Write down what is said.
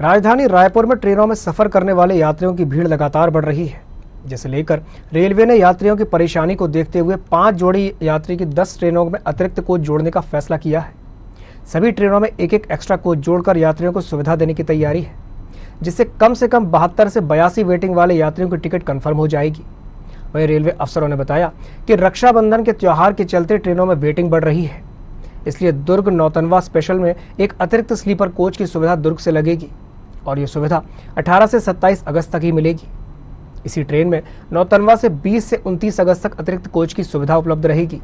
राजधानी रायपुर में ट्रेनों में सफर करने वाले यात्रियों की भीड़ लगातार बढ़ रही है, जिसे लेकर रेलवे ने यात्रियों की परेशानी को देखते हुए 5 जोड़ी यात्री की 10 ट्रेनों में अतिरिक्त कोच जोड़ने का फैसला किया है। सभी ट्रेनों में एक एक्स्ट्रा कोच जोड़कर यात्रियों को सुविधा देने की तैयारी है, जिससे कम से कम 72 से 82 वेटिंग वाले यात्रियों की टिकट कन्फर्म हो जाएगी। वहीं रेलवे अफसरों ने बताया कि रक्षाबंधन के त्यौहार के चलते ट्रेनों में वेटिंग बढ़ रही है, इसलिए दुर्ग नौतनवा स्पेशल में एक अतिरिक्त स्लीपर कोच की सुविधा दुर्ग से लगेगी और ये सुविधा 18 से 27 अगस्त तक ही मिलेगी। इसी ट्रेन में नौतनवा से 20 से 29 अगस्त तक अतिरिक्त कोच की सुविधा उपलब्ध रहेगी।